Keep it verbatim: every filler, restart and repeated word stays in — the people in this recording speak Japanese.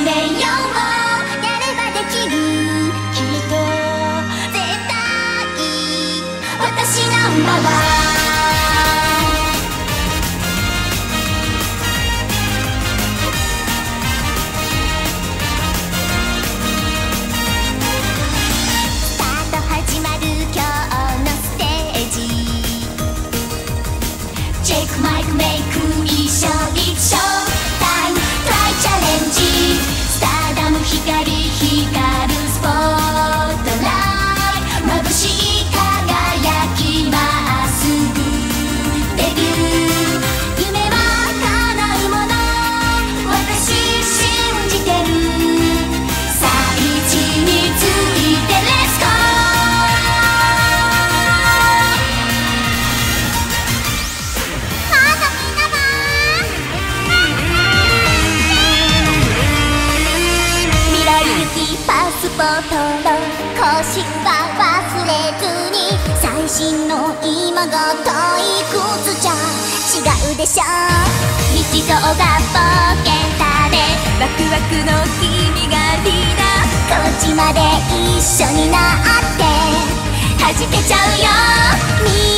「はじけちゃうよ」